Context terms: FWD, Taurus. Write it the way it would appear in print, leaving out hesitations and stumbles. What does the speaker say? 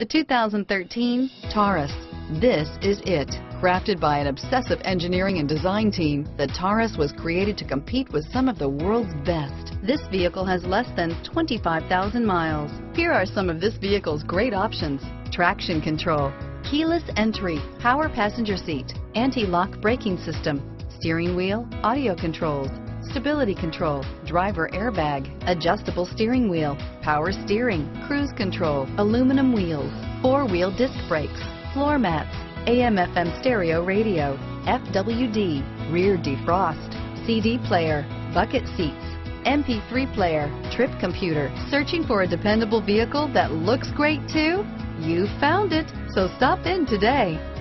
The 2013 Taurus. This is it. Crafted by an obsessive engineering and design team, the Taurus was created to compete with some of the world's best. This vehicle has less than 25,000 miles. Here are some of this vehicle's great options: traction control, keyless entry, power passenger seat, anti-lock braking system, steering wheel audio controls, stability control, driver airbag, adjustable steering wheel, power steering, cruise control, aluminum wheels, four-wheel disc brakes, floor mats, AM/FM stereo radio, FWD, rear defrost, CD player, bucket seats, MP3 player, trip computer. Searching for a dependable vehicle that looks great too? You found it, so stop in today.